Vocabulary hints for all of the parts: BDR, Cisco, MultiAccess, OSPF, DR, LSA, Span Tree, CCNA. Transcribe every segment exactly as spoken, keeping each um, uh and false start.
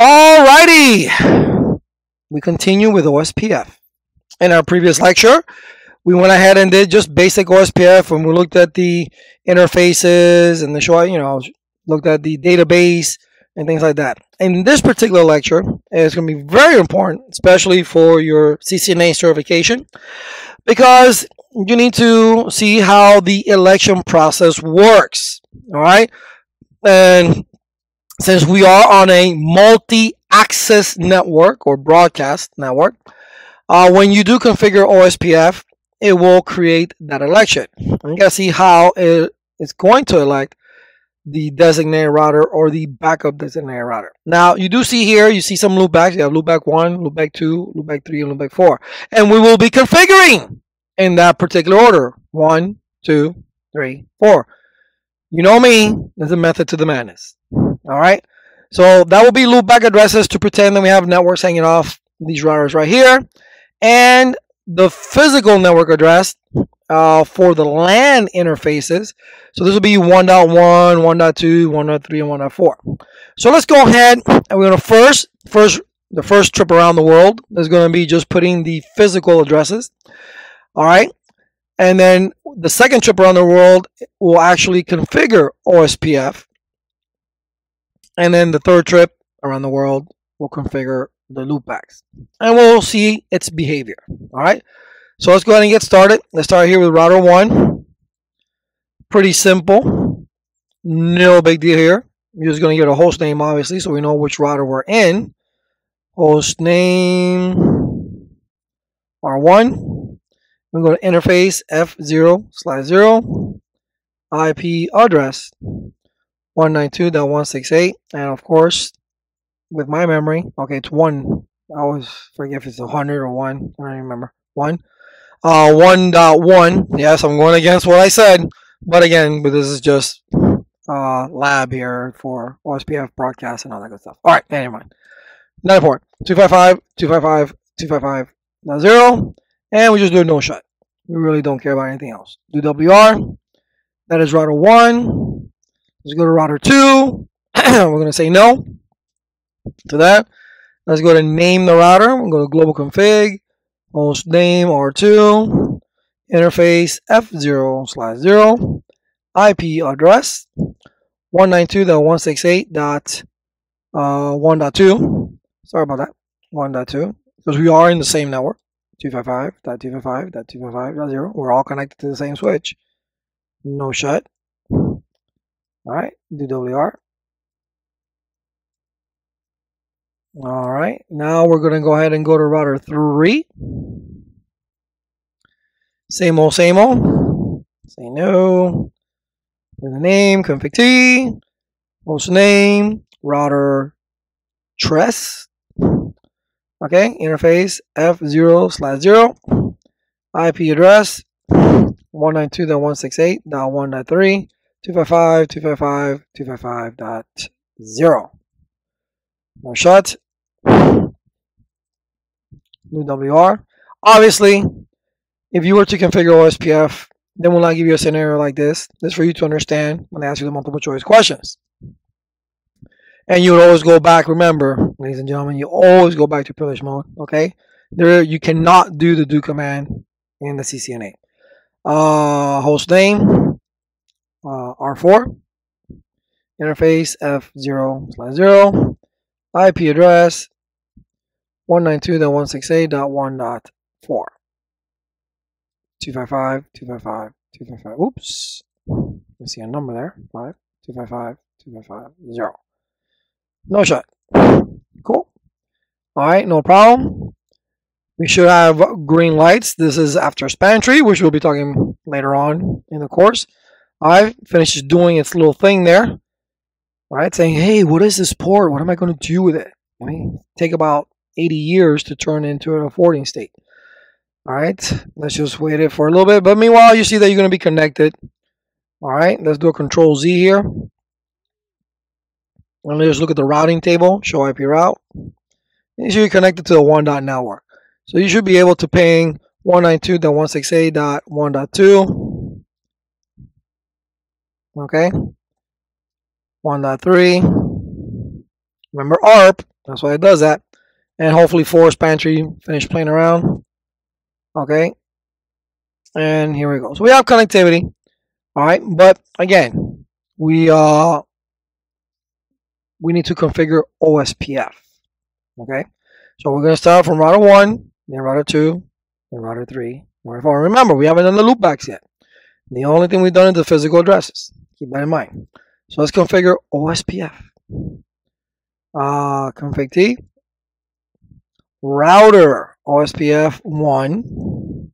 Alrighty, we continue with O S P F. In our previous lecture, we went ahead and did just basic O S P F, and we looked at the interfaces and the show, you know, looked at the database and things like that. In this particular lecture, it's going to be very important, especially for your C C N A certification, because you need to see how the election process works. All right, and since we are on a multi-access network or broadcast network, uh, when you do configure O S P F, it will create that election. And you gotta see how it is going to elect the designated router or the backup designated router. Now, you do see here, you see some loopbacks. You have loopback one, loopback two, loopback three, and loopback four. And we will be configuring in that particular order. One, two, three, four. You know me, there's a method to the madness. All right. So that will be loopback addresses to pretend that we have networks hanging off these routers right here. And the physical network address uh, for the LAN interfaces. So this will be one point one, one point two, one point three, and one point four. So let's go ahead, and we're going to first, first, the first trip around the world is going to be just putting the physical addresses. All right. And then the second trip around the world will actually configure O S P F. And then the third trip around the world will configure the loopbacks, and we'll see its behavior. All right, so let's go ahead and get started. Let's start here with router one. Pretty simple, no big deal here. You're just going to get a host name, obviously, so we know which router we're in. Host name R one. We're going to interface F zero slash zero, I P address one ninety-two dot one sixty-eight, and of course, with my memory, okay, it's one. I always forget if it's a hundred or one. I don't remember. One. Uh, one dot one. Yes, I'm going against what I said, but again, but this is just uh lab here for O S P F broadcast and all that good stuff. All right, never mind. Not important. Two five five, two five five, two five five. Now zero, and we just do a no shut. We really don't care about anything else. Do W R. That is router one. Let's go to router two. We're gonna say no to that. Let's go to name the router. We'll go to global config, host name R two, interface F zero slash zero, I P address one ninety-two dot one sixty-eight dot one dot two. Sorry about that, one dot two, because we are in the same network. two fifty-five dot two fifty-five dot two fifty-five dot zero. We're all connected to the same switch. No shut. All right, do W R. All right, now we're going to go ahead and go to router three. Same old, same old. Say no. The name, config T, host name, router tress. Okay, interface F zero slash zero, I P address one ninety-two dot one sixty-eight dot one dot three, two fifty-five dot two fifty-five dot two fifty-five dot zero. No shut. New W R. Obviously, if you were to configure O S P F, they will not give you a scenario like this. This is for you to understand when they ask you the multiple choice questions. And you would always go back. Remember, ladies and gentlemen, you always go back to privilege mode. Okay, there you cannot do the do command in the C C N A. Uh, host name uh, R four, interface F zero slash zero. I P address one ninety-two dot one sixty-eight dot one dot four, two fifty-five dot two fifty-five dot two fifty-five. Oops, you see a number there. Five, two fifty-five dot two fifty-five dot zero. No shut. Cool. All right, no problem. We should have green lights. This is after Span Tree, which we'll be talking later on in the course. I finished doing its little thing there. Right, saying, hey, what is this port? What am I going to do with it? I mean, take about eighty years to turn into an forwarding state. All right, let's just wait it for a little bit. But meanwhile, you see that you're going to be connected. All right, let's do a control Z here. And let's look at the routing table, show I P route. Make sure you're connected to the one dot network. So you should be able to ping one ninety-two dot one sixty-eight dot one dot two. Okay. one dot three. Remember A R P, That's why it does that. And hopefully for Span Tree, finish playing around. Okay. And here we go. So we have connectivity. All right. But again, we uh we need to configure O S P F. Okay. So we're gonna start from router one, then router two, then router three, router four. Remember, we haven't done the loopbacks yet. The only thing we've done is the physical addresses. Keep that in mind. So let's configure O S P F. Uh, config T. Router O S P F one.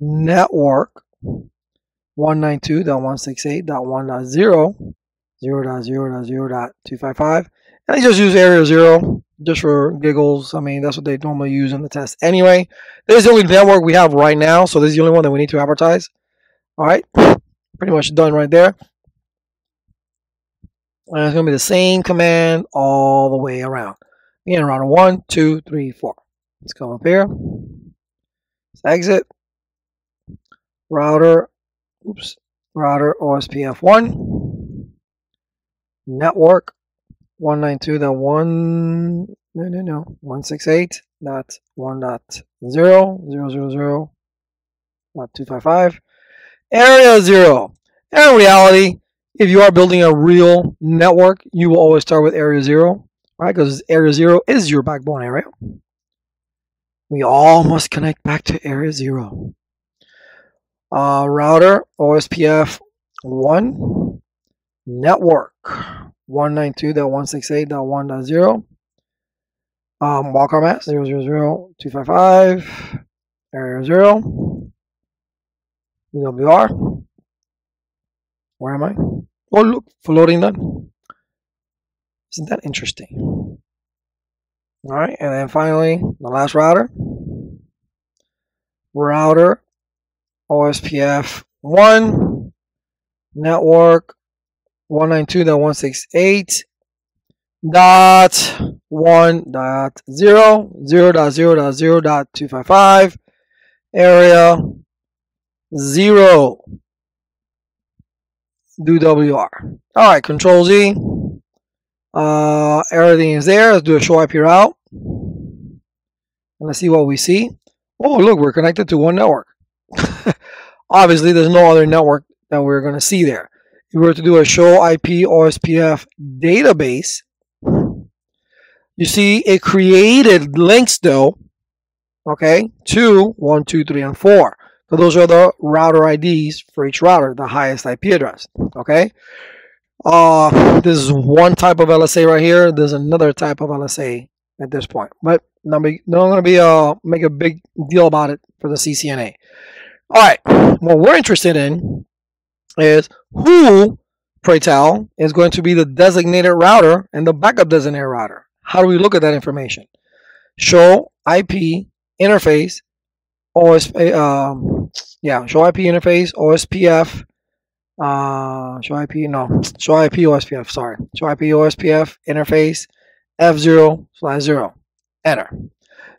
Network one ninety-two dot one sixty-eight dot one dot zero. zero dot zero dot zero dot two fifty-five. And I just use area zero just for giggles. I mean, that's what they normally use in the test anyway. This is the only network we have right now. So this is the only one that we need to advertise. All right. Pretty much done right there. And it's going to be the same command all the way around. Again, router one, two, three, four. Let's come up here. Let's exit. Router, oops, router O S P F one. Network one ninety-two dot one, no, no, no, one sixty-eight dot one dot zero dot two fifty-five. Area zero. And in reality, if you are building a real network, you will always start with area zero, right? Because area zero is your backbone area. We all must connect back to area zero. Uh, router O S P F one, network one ninety-two dot one sixty-eight dot one dot zero, um, Walker mask zero zero zero two fifty-five, area zero, D W R. Where am I? Oh, look, floating done. Isn't that interesting? All right, and then finally, the last router. Router O S P F one, network one ninety-two dot one sixty-eight dot one dot zero dot zero dot zero dot two fifty-five, area zero. Do W R. All right, Control Z. Uh, everything is there. Let's do a show I P route. And let's see what we see. Oh, look, we're connected to one network. Obviously, there's no other network that we're going to see there. If we were to do a show I P O S P F database, you see it created links, though, okay, to one, two, three, and four. So those are the router I Ds for each router, the highest I P address, okay? Uh, this is one type of L S A right here. There's another type of L S A at this point. But not, be, not going to be uh, make a big deal about it for the C C N A. All right, what we're interested in is who, pray tell, is going to be the designated router and the backup designated router. How do we look at that information? Show I P interface. O S, um, yeah, show I P interface, O S P F, uh, show I P, no, show I P O S P F, sorry, show I P O S P F interface F zero slash zero, enter.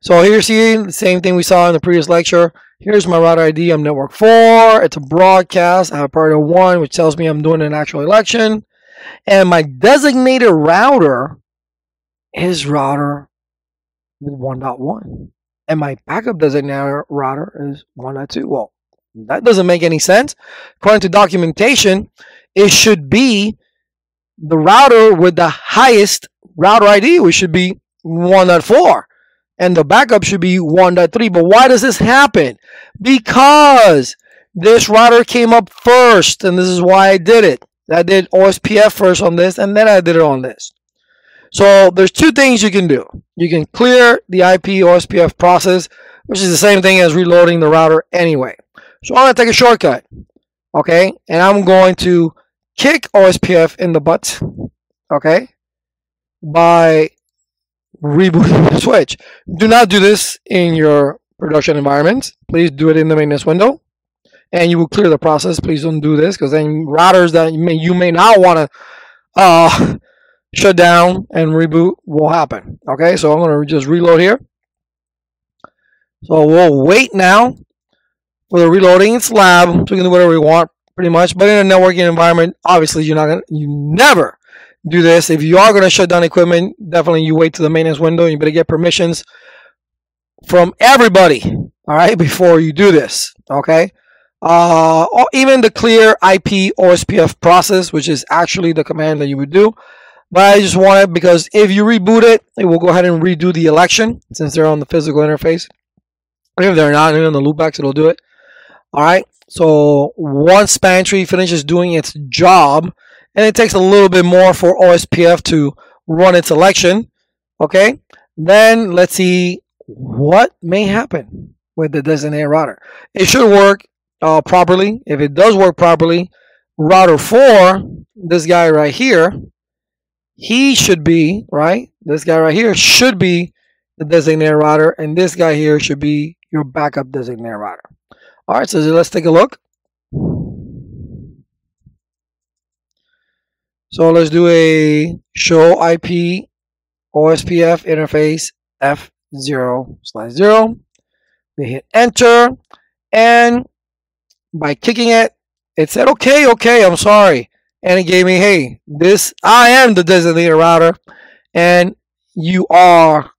So here you see the same thing we saw in the previous lecture. Here's my router I D, I'm network four, it's a broadcast, I have a priority one, which tells me I'm doing an actual election, and my designated router is router with one dot one. And my backup designated router is one dot two. Well, that doesn't make any sense. According to documentation, it should be the router with the highest router I D, which should be one dot four. And the backup should be one dot three. But why does this happen? Because this router came up first, and this is why I did it. I did O S P F first on this, and then I did it on this. So there's two things you can do. You can clear the I P O S P F process, which is the same thing as reloading the router anyway. So I'm going to take a shortcut, okay? And I'm going to kick O S P F in the butt, okay, by rebooting the switch. Do not do this in your production environment. Please do it in the maintenance window, and you will clear the process. Please don't do this, because then routers that you may, you may not want to... Uh, shut down and reboot will happen. Okay, so I'm going to just reload here. So we'll wait now for the reloading. It's lab, so we can do whatever we want pretty much. But in a networking environment, obviously, you're not going to, you never do this. If you are going to shut down equipment, definitely you wait to the maintenance window. You better get permissions from everybody, all right, before you do this, okay? Uh, or even the clear I P O S P F process, which is actually the command that you would do. But I just want it because if you reboot it, it will go ahead and redo the election since they're on the physical interface. If they're not in the loopbacks, it'll do it. All right. So once Span Tree finishes doing its job, and it takes a little bit more for O S P F to run its election, okay, then let's see what may happen with the designated router. It should work uh, properly. If it does work properly, router four, this guy right here, he should be, right, this guy right here should be the designated router, and this guy here should be your backup designated router. All right, so let's take a look. So let's do a show I P O S P F interface F zero slash zero. We hit enter, and by kicking it, it said, okay, okay, I'm sorry. And it gave me, hey, this, I am the designated router, and you are,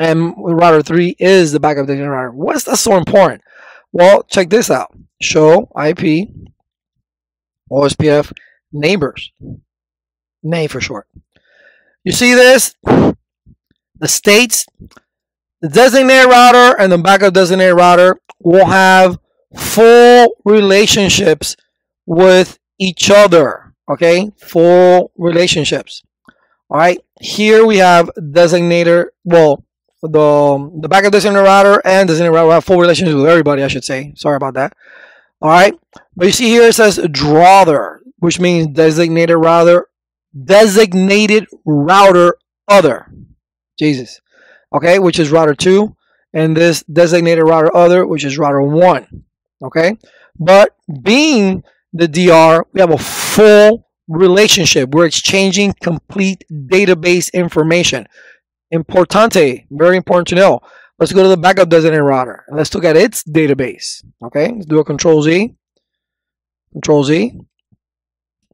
and router three is the backup designated router. What is that so important? Well, check this out. Show I P O S P F neighbors. N A I for short. You see this? The states, the designated router and the backup designated router will have full relationships with each other. Okay? Full relationships. Alright? Here we have designator, well, the the backup designated router and designated router have full relationships with everybody, I should say. Sorry about that. Alright? But you see here it says drawther, which means designated router designated router other, Jesus, okay, which is router two, and this designated router other, which is router one, okay? But being the D R, we have a full relationship. We're exchanging complete database information. Importante, very important to know. Let's go to the backup designated router and let's look at its database, okay? Let's do a control Z, control Z.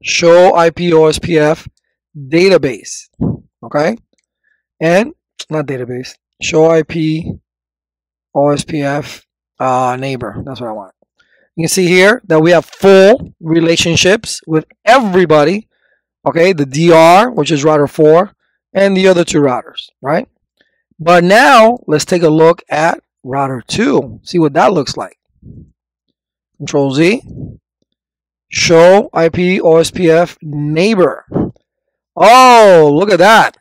Show I P O S P F database, okay, and not database, show I P O S P F uh, neighbor. That's what I want. You can see here that we have full relationships with everybody, okay, the D R, which is router four, and the other two routers, right? But now let's take a look at router two, see what that looks like. Control Z. Show I P O S P F neighbor. Oh, look at that.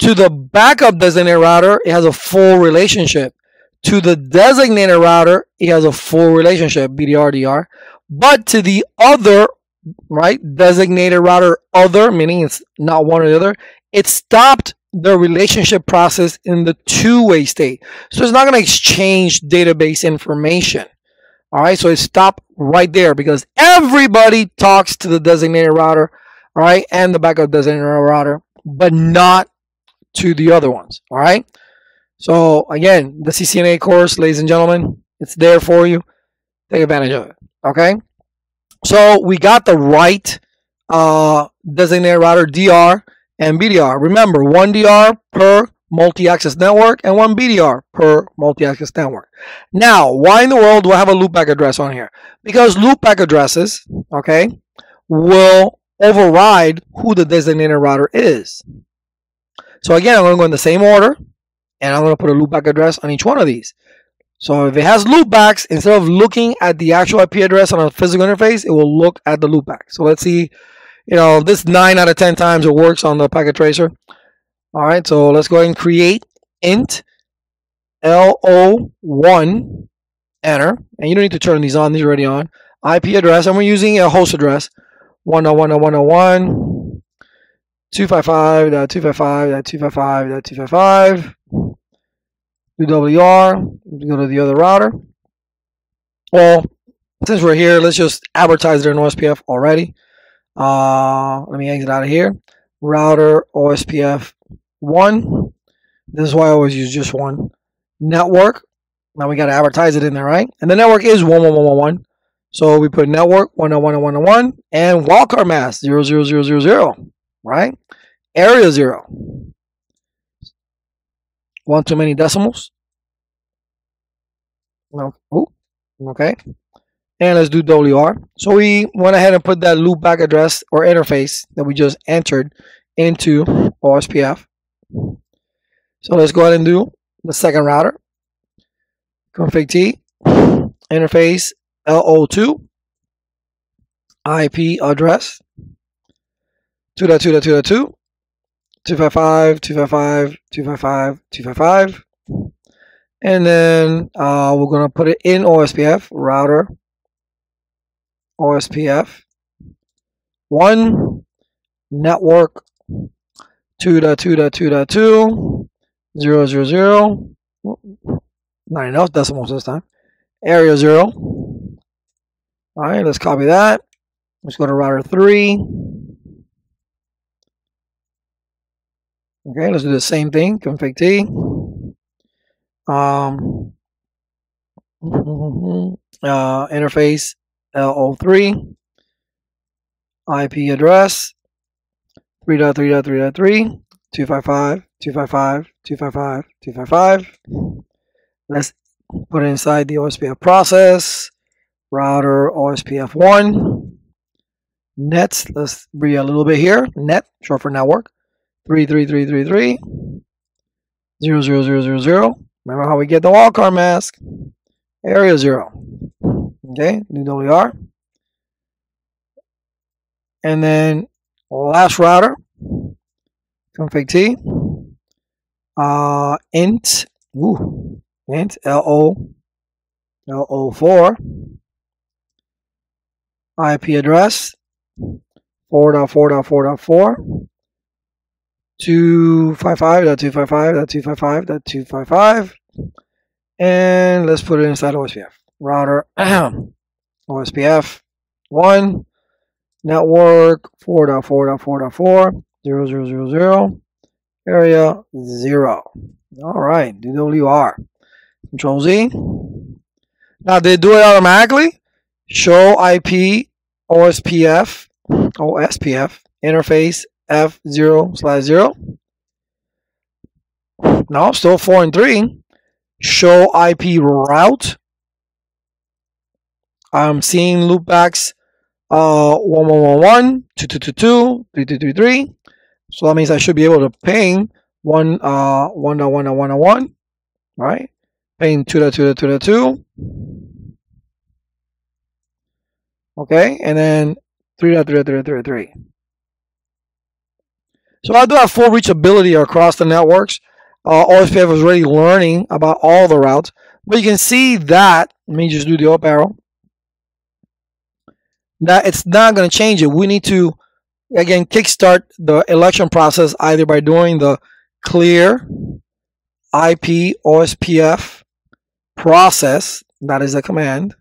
To the backup designated router, it has a full relationship. To the designated router, it has a full relationship, B D R, D R. But to the other, right, designated router other, meaning it's not one or the other, it stopped the relationship process in the two-way state. So it's not going to exchange database information. All right, so it stopped right there because everybody talks to the designated router, all right, and the backup designated router, but not to the other ones, all right? So, again, the C C N A course, ladies and gentlemen, it's there for you. Take advantage of it, okay? So, we got the right uh, designated router, D R, and B D R. Remember, one D R per multi-access network and one B D R per multi-access network. Now, why in the world do I have a loopback address on here? Because loopback addresses, okay, will override who the designated router is. So again, I'm going to go in the same order, and I'm going to put a loopback address on each one of these. So if it has loopbacks, instead of looking at the actual I P address on a physical interface, it will look at the loopback. So let's see, you know, this nine out of ten times it works on the packet tracer. All right, so let's go ahead and create int L O one, enter, and you don't need to turn these on, these are already on. I P address, and we're using a host address one dot one dot one dot one, two fifty-five dot two fifty-five dot two fifty-five dot two fifty-five, U W R, go to the other router. Well, since we're here, let's just advertise there in O S P F already. Uh, let me exit out of here. Router O S P F one, this is why I always use just one network. Now we got to advertise it in there, right? And the network is one one one one one, so we put network one oh one oh one oh one and wildcard mask zero zero zero zero zero. right? Area zero. One too many decimals. No. Ooh. Okay. And let's do W R. So we went ahead and put that loopback address or interface that we just entered into O S P F. So let's go ahead and do the second router. Config T, interface L O two, I P address two dot two dot two dot two, two fifty-five, two fifty-five, two fifty-five, two fifty-five, and then uh, we're going to put it in O S P F, router O S P F one, network two dot two dot two dot two, zero zero zero, not enough decimals this time, area zero. All right, let's copy that. Let's go to router three. Okay, let's do the same thing, config T. Um, uh, interface L O three, I P address three dot three dot three dot three, two fifty-five, two fifty-five, two fifty-five, two fifty-five. Let's put it inside the O S P F process, router O S P F one, nets, let's read a little bit here, net, short for network, three three three three three, zero zero zero zero zero. Remember how we get the wildcard mask, area zero. Okay, new W R. And then last router, config T, uh, int, ooh, int L O, L O four, I P address four dot four dot four dot four, two fifty-five dot two fifty-five dot two fifty-five dot two fifty-five, and let's put it inside O S P F. Router O S P F one, network four dot four dot four dot four, zero zero zero zero, area zero. All right, D W R. Control Z. Now, they do it automatically. Show I P O S P F, O S P F interface F zero slash zero. Now, still four and three. Show I P route. I'm seeing loopbacks uh, one one one one, two two two two, three two three three. So that means I should be able to ping one uh one dot one dot one dot one, right? Ping two dot two dot two dot two. Okay, and then three dot three dot three dot three. So I do have full reachability across the networks. Uh, O S P F is already learning about all the routes, but you can see that, let me just do the up arrow, that it's not going to change it. We need to, again, kickstart the election process either by doing the clear I P O S P F process, that is a command,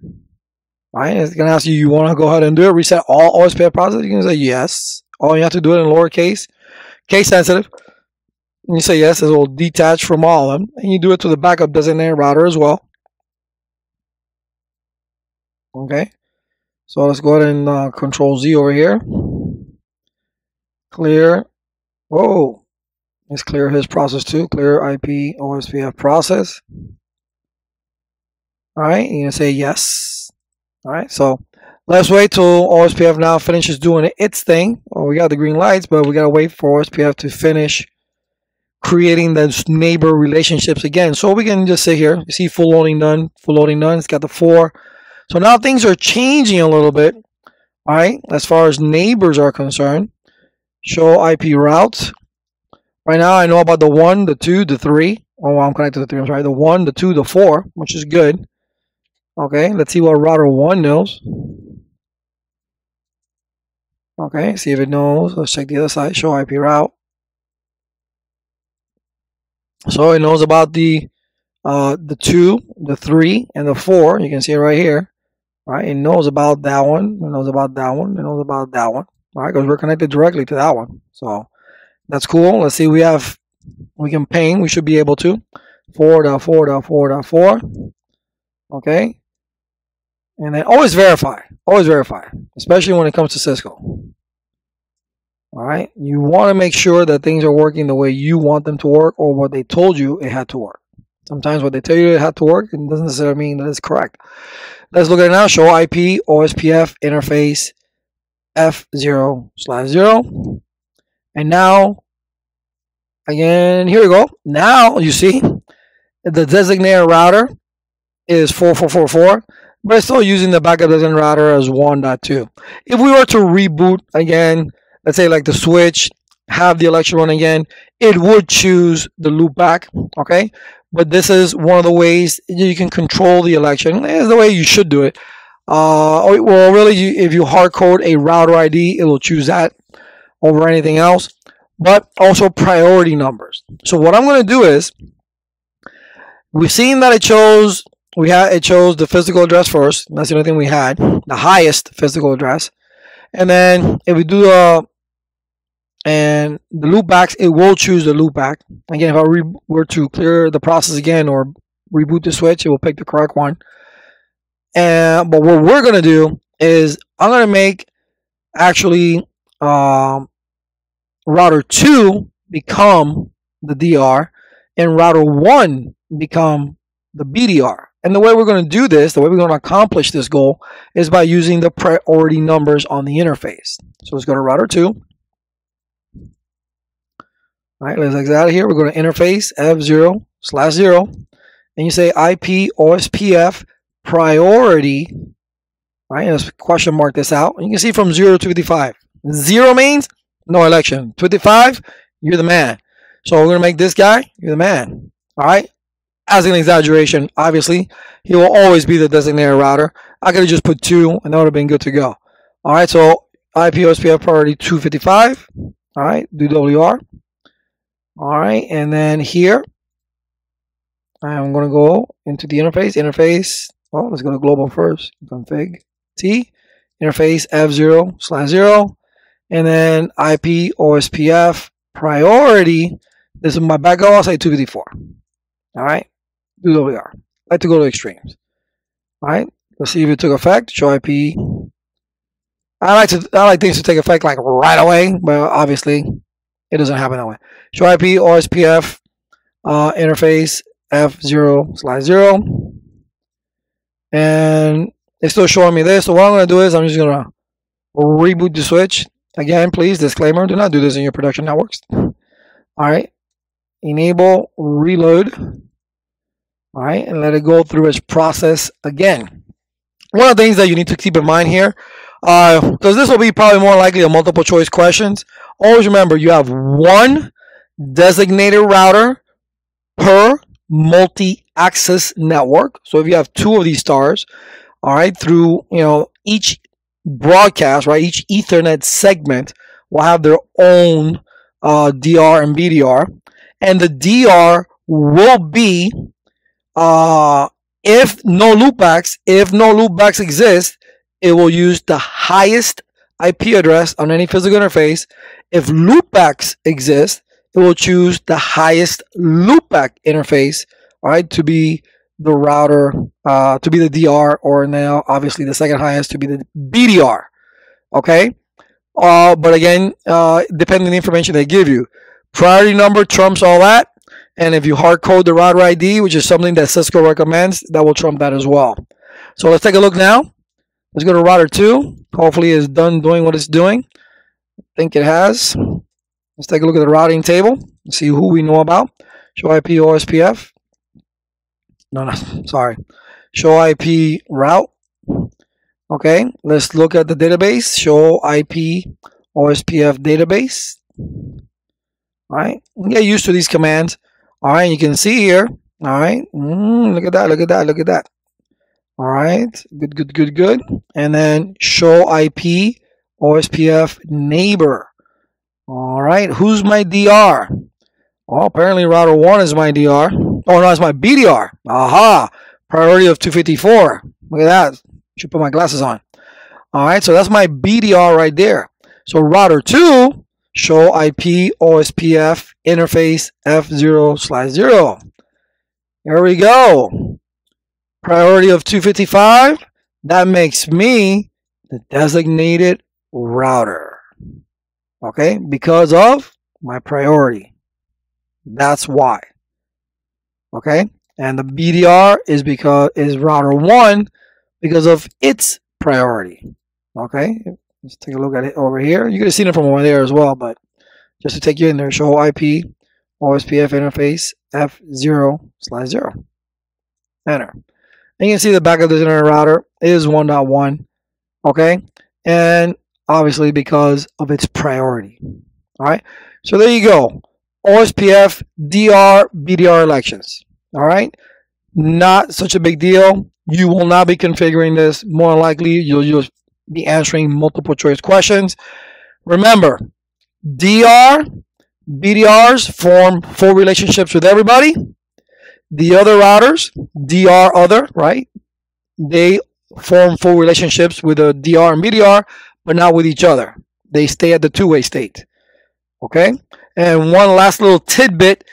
right? It's going to ask you, you want to go ahead and do it, reset all O S P F process? You can say yes. Oh, you have to do it in lowercase. Case sensitive, and you say yes, it will detach from all of them, and you do it to the backup designated router as well. Okay, so let's go ahead and uh, control Z over here. Clear, whoa, let's clear his process too. Clear I P O S P F process. All right, you're gonna say yes. All right, so let's wait till O S P F now finishes doing its thing. Well, we got the green lights, but we got to wait for O S P F to finish creating those neighbor relationships again. So we can just sit here. You see full loading done, full loading done. It's got the four. So now things are changing a little bit, all right, as far as neighbors are concerned. Show I P route. Right now I know about the one, the two, the three. Oh, I'm connected to the three, I'm sorry. The one, the two, the four, which is good. Okay, let's see what router one knows. Okay, see if it knows. Let's check the other side. Show I P route. So it knows about the uh, the two, the three, and the four. You can see it right here. All right, it knows about that one. It knows about that one. It knows about that one. All right, because we're connected directly to that one. So that's cool. Let's see. We have we can ping. We should be able to four dot four dot four dot four. Okay. And then always verify, always verify, especially when it comes to Cisco. All right. You want to make sure that things are working the way you want them to work, or what they told you it had to work. Sometimes what they tell you it had to work, it doesn't necessarily mean that it's correct. Let's look at it now. Show I P, O S P F, interface, F zero slash zero. And now, again, here we go. Now you see the designated router is four four four four, but it's still using the backup designated router as one point two. If we were to reboot again, let's say like the switch, have the election run again, it would choose the loopback, okay? But this is one of the ways you can control the election. It's the way you should do it. Uh, well, really, you, if you hard code a router I D, it will choose that over anything else, but also priority numbers. So what I'm going to do is, we've seen that it chose we had it chose the physical address first. That's the only thing we had, the highest physical address. And then if we do the and the loopbacks, it will choose the loopback. Again, if I re were to clear the process again or reboot the switch, it will pick the correct one. And but what we're gonna do is I'm gonna make actually um, router two become the D R and router one become the B D R. And the way we're going to do this, the way we're going to accomplish this goal, is by using the priority numbers on the interface. So let's go to router two. All right, let's exit out of here. We're going to interface F zero slash zero, and you say I P O S P F priority. All right, let's question mark this out. And you can see from zero to fifty-five. Zero means no election. twenty-five, you're the man. So we're going to make this guy, you're the man. All right. As an exaggeration, obviously, he will always be the designated router. I could have just put two, and that would have been good to go. All right, so I P O S P F priority two fifty-five. All right, do W R. All right, and then here, I'm going to go into the interface. Interface, well, let's go to global first. Config T, interface F zero slash zero, and then I P O S P F priority. This is my backup, I'll say two fifty-four. All right. Do W R. I like to go to extremes. All right, let's see if it took effect. Show I P. I like to I like things to take effect like right away, but obviously it doesn't happen that way. Show I P O S P F uh, interface F zero slash zero, and it's still showing me this. So what I'm going to do is I'm just going to reboot the switch again. Please, disclaimer: do not do this in your production networks. All right, enable reload. All right, and let it go through its process again. One of the things that you need to keep in mind here, because uh, this will be probably more likely a multiple choice questions, always remember you have one designated router per multi-access network. So if you have two of these stars, all right, through, you know, each broadcast, right, each Ethernet segment will have their own uh, D R and B D R, and the D R will be, Uh, if no loopbacks, if no loopbacks exist, it will use the highest I P address on any physical interface. If loopbacks exist, it will choose the highest loopback interface, all right, to be the router, uh, to be the D R, or now obviously the second highest to be the B D R, okay? Uh, but again, uh, depending on the information they give you. Priority number trumps all that. And if you hard code the router I D, which is something that Cisco recommends, that will trump that as well. So let's take a look now. Let's go to router two. Hopefully it's done doing what it's doing. I think it has. Let's take a look at the routing table and see who we know about. Show I P O S P F. No, no, sorry. Show I P route. Okay, let's look at the database. Show I P O S P F database. All right, get used to these commands. All right, you can see here. All right, mm, look at that, look at that, look at that. All right, good, good, good, good. And then show I P O S P F neighbor. All right, who's my D R? Well, apparently router one is my D R. Oh, no, it's my B D R. Aha, priority of two fifty-four. Look at that, should put my glasses on. All right, so that's my B D R right there. So router two, show I P O S P F interface F zero slash zero. Here we go. Priority of two fifty-five. That makes me the designated router. Okay, because of my priority. That's why. Okay, and the B D R is because is router one because of its priority. Okay, let's take a look at it over here. You could have seen it from over there as well, but just to take you in there, show I P O S P F interface F zero slash zero. Enter. And you can see the back of this internet router is one point one. Okay, and obviously because of its priority. All right, so there you go. O S P F, D R, B D R elections. All right, not such a big deal. You will not be configuring this. More than likely, you'll just be answering multiple choice questions. Remember, D R, B D Rs form full relationships with everybody. The other routers, D R other, right? They form full relationships with a D R and B D R, but not with each other. They stay at the two-way state. Okay? And one last little tidbit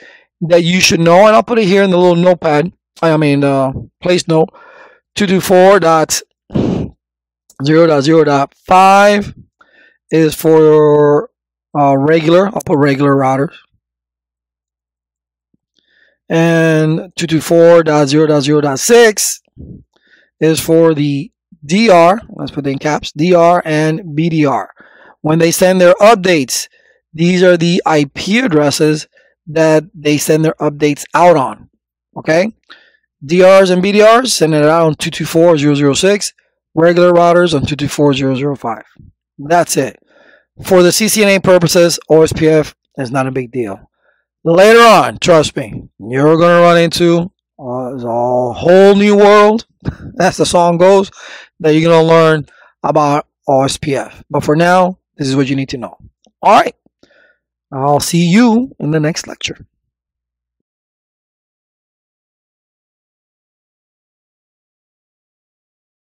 that you should know, and I'll put it here in the little notepad, I mean, uh, place note, two two four dot zero dot zero dot five is for uh, regular, I'll put regular routers. And two two four dot zero dot zero dot six is for the D R, let's put it in caps, D R and B D R. When they send their updates, these are the I P addresses that they send their updates out on. Okay? D Rs and B D Rs send it out on two two four dot zero dot zero dot six, regular routers on two two four dot zero dot zero dot five. That's it. For the C C N A purposes, O S P F is not a big deal. Later on, trust me, you're going to run into uh, a whole new world, that's the song goes, that you're going to learn about O S P F. But for now, this is what you need to know. All right. I'll see you in the next lecture.